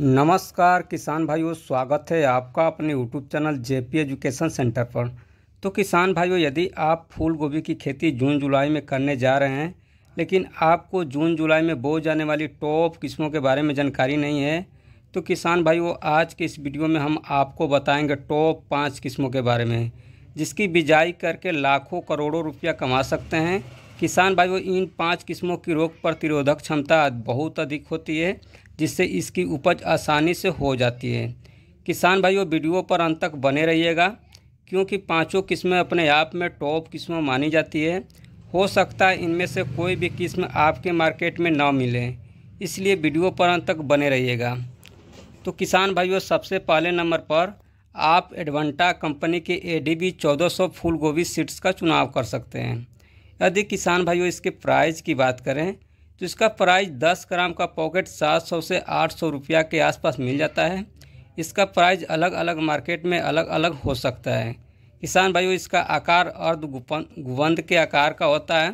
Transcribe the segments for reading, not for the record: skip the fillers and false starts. नमस्कार किसान भाइयों, स्वागत है आपका अपने YouTube channel JP education centre पर। तो किसान भाइयों, यदि आप फूल गोभी की खेती जून जुलाई में करने जा रहे हैं लेकिन आपको जून जुलाई में बो जाने वाली टॉप किस्मों के बारे में जानकारी नहीं है, तो किसान भाइयों आज के इस वीडियो में हम आपको बताएंगे टॉप 5 किस्मों के बारे में जिसकी बिजाई करके लाखों करोड़ों रुपया कमा सकते हैं। किसान भाइयों, इन 5 किस्मों की रोग प्रतिरोधक क्षमता बहुत अधिक होती है जिससे इसकी उपज आसानी से हो जाती है। किसान भाइयों, वीडियो पर अंत तक बने रहिएगा क्योंकि 5 किस्में अपने आप में टॉप किस्म मानी जाती है। हो सकता है इनमें से कोई भी किस्म आपके मार्केट में ना मिले, इसलिए वीडियो पर अंत तक बने रहिएगा। तो किसान भाइयों, सबसे पहले नंबर पर आप एडवांटा कंपनी के ADB 1400 फूल गोभी सीड्स का चुनाव कर सकते हैं। यदि किसान भाइयों इसके प्राइस की बात करें तो इसका प्राइस 10 ग्राम का पॉकेट 700 से 800 रुपया के आसपास मिल जाता है। इसका प्राइस अलग अलग मार्केट में अलग अलग हो सकता है। किसान भाइयों, इसका आकार अर्ध गुंबद के आकार का होता है।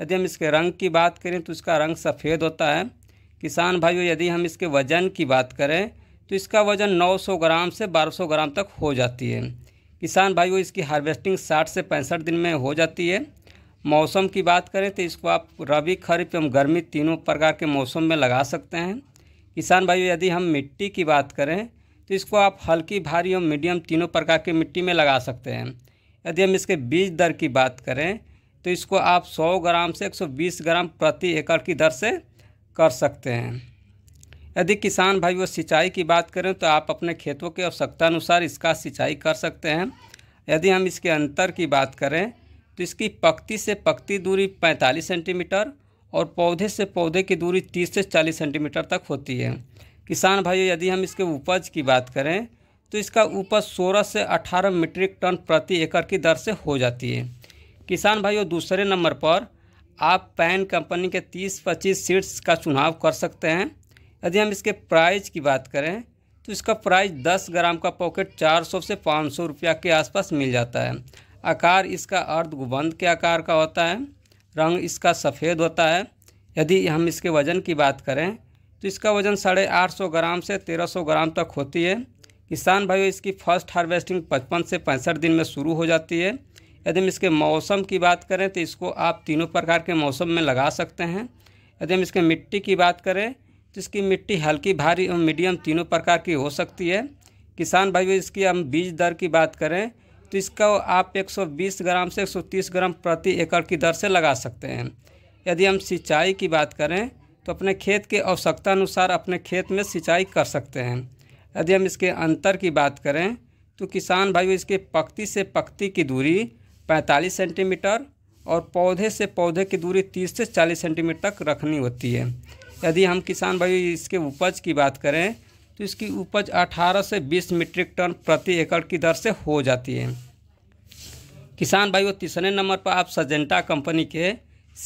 यदि हम इसके रंग की बात करें तो इसका रंग सफ़ेद होता है। किसान भाइयों, यदि हम इसके वज़न की बात करें तो इसका वज़न 900 ग्राम से 1200 ग्राम तक हो जाती है। किसान भाइयों, इसकी हार्वेस्टिंग 60 से 65 दिन में हो जाती है। मौसम की बात करें तो इसको आप रबी, खरीफ एवं गर्मी तीनों प्रकार के मौसम में लगा सकते हैं। किसान भाइयों, यदि हम मिट्टी की बात करें तो इसको आप हल्की, भारी एवं मीडियम तीनों प्रकार की मिट्टी में लगा सकते हैं। यदि हम इसके बीज दर की बात करें तो इसको आप 100 ग्राम से 120 ग्राम प्रति एकड़ की दर से कर सकते हैं। यदि किसान भाइयों सिंचाई की बात करें तो आप अपने खेतों के आवश्यकता अनुसार इसका सिंचाई कर सकते हैं। यदि हम इसके अंतर की बात करें तो इसकी पत्ती से पत्ती दूरी 45 सेंटीमीटर और पौधे से पौधे की दूरी 30 से 40 सेंटीमीटर तक होती है। किसान भाइयों, यदि हम इसके उपज की बात करें तो इसका उपज 16 से 18 मीट्रिक टन प्रति एकड़ की दर से हो जाती है। किसान भाइयों, दूसरे नंबर पर आप पैन कंपनी के 456 सीड्स का चुनाव कर सकते हैं। यदि हम इसके प्राइस की बात करें तो इसका प्राइस 10 ग्राम का पॉकेट 400 से 500 रुपया के आसपास मिल जाता है। आकार इसका अर्ध गुंबद के आकार का होता है। रंग इसका सफ़ेद होता है। यदि हम इसके वज़न की बात करें तो इसका वज़न 850 ग्राम से 1300 ग्राम तक होती है। किसान भाइयों, इसकी फर्स्ट हार्वेस्टिंग 55 से 65 दिन में शुरू हो जाती है। यदि हम इसके मौसम की बात करें तो इसको आप तीनों प्रकार के मौसम में लगा सकते हैं। यदि हम इसके मिट्टी की बात करें तो इसकी मिट्टी हल्की, भारी और मीडियम तीनों प्रकार की हो सकती है। किसान भाइयों, इसकी हम बीज दर की बात करें तो इसका आप 120 ग्राम से 130 ग्राम प्रति एकड़ की दर से लगा सकते हैं। यदि हम सिंचाई की बात करें तो अपने खेत के आवश्यकता अनुसार अपने खेत में सिंचाई कर सकते हैं। यदि हम इसके अंतर की बात करें तो किसान भाइयों इसके पत्ती से पत्ती की दूरी 45 सेंटीमीटर और पौधे से पौधे की दूरी 30 से 40 सेंटीमीटर तक रखनी होती है। यदि हम किसान भाइयों इसके उपज की बात करें तो इसकी उपज 18 से 20 मीट्रिक टन प्रति एकड़ की दर से हो जाती है। किसान भाइयों, तीसरे नंबर पर आप सिंजेंटा कंपनी के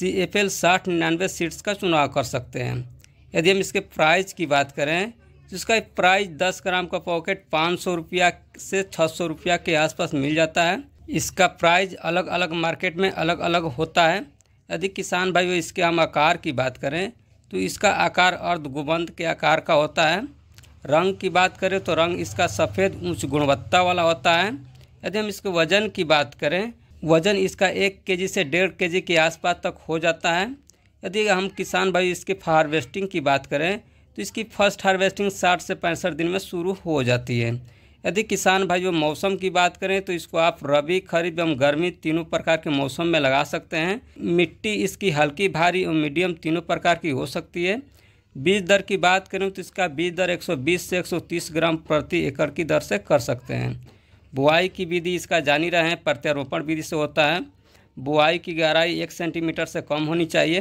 CFL 69 सीड्स का चुनाव कर सकते हैं। यदि हम इसके प्राइस की बात करें तो इसका प्राइस 10 ग्राम का पॉकेट 500 रुपया से 600 रुपया के आसपास मिल जाता है। इसका प्राइस अलग अलग मार्केट में अलग अलग होता है। यदि किसान भाइयों इसके हम आकार की बात करें तो इसका आकार अर्ध गुंबद के आकार का होता है। रंग की बात करें तो रंग इसका सफ़ेद उच्च गुणवत्ता वाला होता है। यदि हम इसके वज़न की बात करें वज़न इसका 1 केजी से 1.5 केजी के आसपास तक हो जाता है। यदि हम किसान भाई इसके हार्वेस्टिंग की बात करें तो इसकी फर्स्ट हार्वेस्टिंग 60 से 65 दिन में शुरू हो जाती है। यदि किसान भाइयों मौसम की बात करें तो इसको आप रबी, खरीफ एवं गर्मी तीनों प्रकार के मौसम में लगा सकते हैं। मिट्टी इसकी हल्की, भारी और मीडियम तीनों प्रकार की हो सकती है। बीज दर की बात करें तो इसका बीज दर 120 से 130 ग्राम प्रति एकड़ की दर से कर सकते हैं। बुआई की विधि इसका जान ही रहे हैं, प्रत्यारोपण विधि से होता है। बुआई की गहराई 1 सेंटीमीटर से कम होनी चाहिए।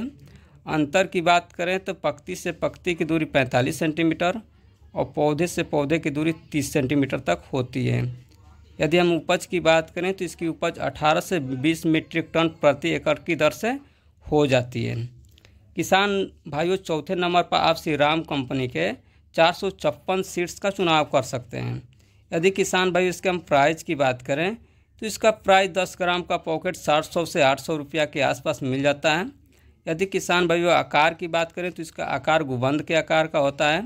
अंतर की बात करें तो पत्ती से पत्ती की दूरी 45 सेंटीमीटर और पौधे से पौधे की दूरी 30 सेंटीमीटर तक होती है। यदि हम उपज की बात करें तो इसकी उपज 18 से 20 मीट्रिक टन प्रति एकड़ की दर से हो जाती है। किसान भाइयों, चौथे नंबर पर आप श्री राम कंपनी के 456 सीड्स का चुनाव कर सकते हैं। यदि किसान भाई इसके हम प्राइस की बात करें तो इसका प्राइस 10 ग्राम का पॉकेट 700 से 800 रुपया के आसपास मिल जाता है। यदि किसान भाइयों आकार की बात करें तो इसका आकार गुंबद के आकार का होता है।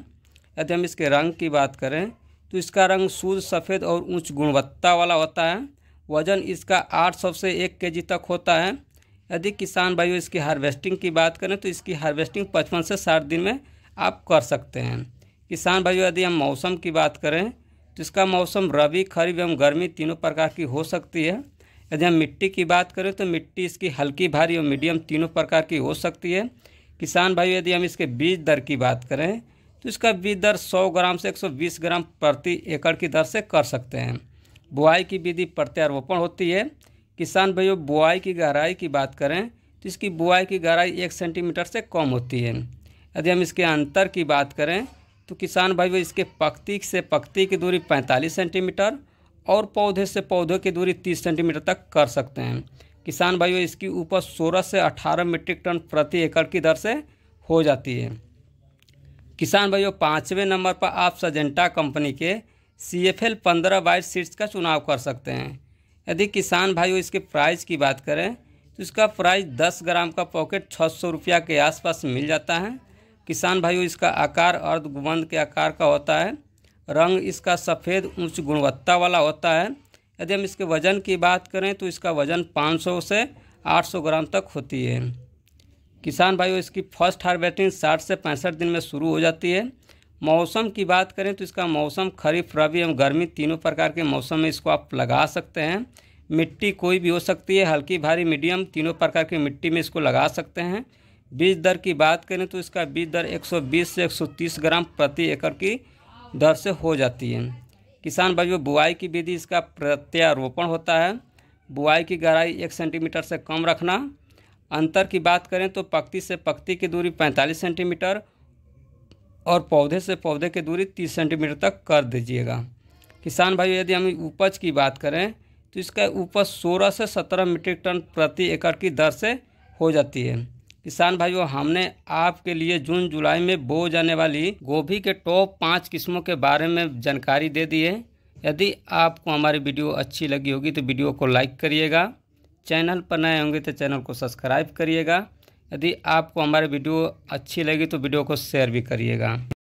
यदि हम इसके रंग की बात करें तो इसका रंग शुद्ध सफ़ेद और उच्च गुणवत्ता वाला होता है। वज़न इसका 800 से 1 केजी तक होता है। यदि किसान भाइयों इसकी हार्वेस्टिंग की बात करें तो इसकी हार्वेस्टिंग 55 से 60 दिन में आप कर सकते हैं। किसान भाइयों यदि हम मौसम की बात करें तो इसका मौसम रबी, खरीफ एवं गर्मी तीनों प्रकार की हो सकती है। यदि हम मिट्टी की बात करें तो मिट्टी इसकी हल्की, भारी और मीडियम तीनों प्रकार की हो सकती है। किसान भाइयों यदि हम इसके बीज दर की बात करें तो इसका बीज दर 100 ग्राम से 120 ग्राम प्रति एकड़ की दर से कर सकते हैं। बुआई की विधि प्रत्यारोपण होती है। किसान भाइयों बुआई की गहराई की बात करें तो इसकी बुआई की गहराई 1 सेंटीमीटर से कम होती है। यदि हम इसके अंतर की बात करें तो किसान भाइयों इसके पत्ती से पत्ती की दूरी 45 सेंटीमीटर और पौधे से पौधों की दूरी 30 सेंटीमीटर तक कर सकते हैं। किसान भाइयों इसकी उपज 16 से 18 मीट्रिक टन प्रति एकड़ की दर से हो जाती है। किसान भाइयों 5वें नंबर पर आप सिंजेंटा कंपनी के CFL 15/22 सीड्स का चुनाव कर सकते हैं। यदि किसान भाइयों इसके प्राइस की बात करें तो इसका प्राइस 10 ग्राम का पॉकेट 600 रुपया के आसपास मिल जाता है। किसान भाइयों इसका आकार अर्धगुंबद के आकार का होता है। रंग इसका सफ़ेद उच्च गुणवत्ता वाला होता है। यदि हम इसके वज़न की बात करें तो इसका वज़न 500 से 800 ग्राम तक होती है। किसान भाइयों इसकी फर्स्ट हार्वेस्टिंग 60 से 65 दिन में शुरू हो जाती है। मौसम की बात करें तो इसका मौसम खरीफ, रबी एवं गर्मी तीनों प्रकार के मौसम में इसको आप लगा सकते हैं। मिट्टी कोई भी हो सकती है, हल्की, भारी, मीडियम तीनों प्रकार की मिट्टी में इसको लगा सकते हैं। बीज दर की बात करें तो इसका बीज दर 120 से 130 ग्राम प्रति एकड़ की दर से हो जाती है। किसान भाइयों बुआई की विधि इसका प्रत्यारोपण होता है। बुआई की गहराई 1 सेंटीमीटर से कम रखना। अंतर की बात करें तो पत्ती से पत्ती की दूरी 45 सेंटीमीटर और पौधे से पौधे की दूरी 30 सेंटीमीटर तक कर दीजिएगा। किसान भाइयों यदि हम उपज की बात करें तो इसका उपज 16 से 17 मीट्रिक टन प्रति एकड़ की दर से हो जाती है। किसान भाइयों हमने आपके लिए जून जुलाई में बो जाने वाली गोभी के टॉप 5 किस्मों के बारे में जानकारी दे दी है। यदि आपको हमारी वीडियो अच्छी लगी होगी तो वीडियो को लाइक करिएगा। चैनल पर नए होंगे तो चैनल को सब्सक्राइब करिएगा। यदि आपको हमारी वीडियो अच्छी लगी तो वीडियो को शेयर भी करिएगा।